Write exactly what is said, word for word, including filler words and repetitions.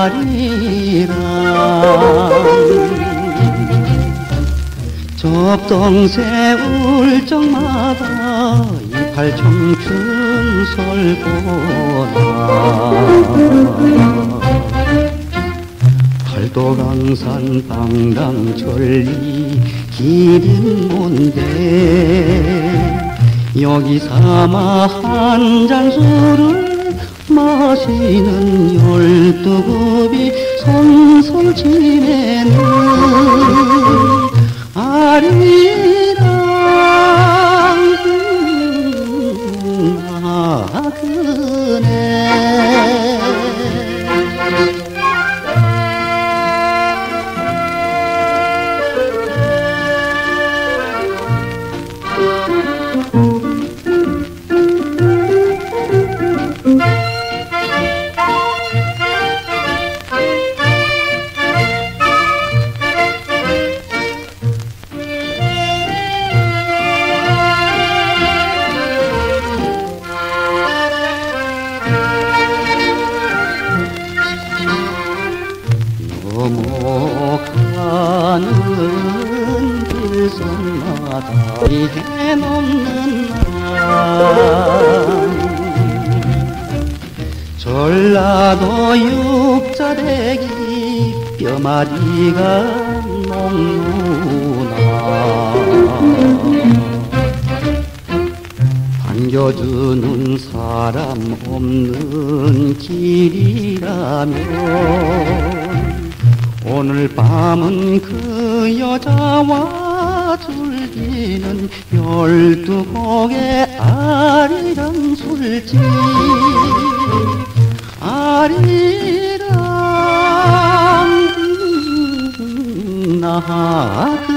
아리랑 접동새 울적마다 이팔 청춘 설보나 팔도강산 방랑천리 길은 뭔데 여기 삼아 한 잔 술을 마시는 열두굽이 선솔 지내는 아리랑 나그네 넘어가는 길손마다 이 해넘는 날 전라도 육자배기 뼈마디가 녹는다 반겨주는 사람 없는 길이라며 오늘 밤은 그 여자와 즐기는 열두 곡의 아리랑 술집 아리랑 나그네.